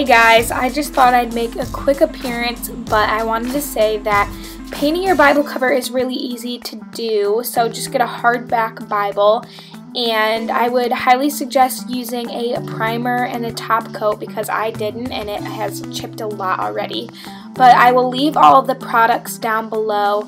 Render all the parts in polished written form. Hey guys, I just thought I'd make a quick appearance, but I wanted to say that painting your Bible cover is really easy to do, so just get a hardback Bible, and I would highly suggest using a primer and a top coat because I didn't, and it has chipped a lot already. But I will leave all of the products down below.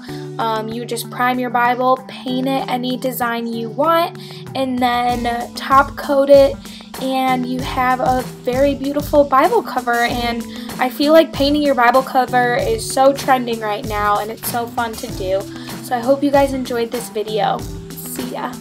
You just prime your Bible, paint it any design you want, and then top coat it, and you have a very beautiful Bible cover. And I feel like painting your Bible cover is so trending right now, and it's so fun to do. So I hope you guys enjoyed this video. See ya.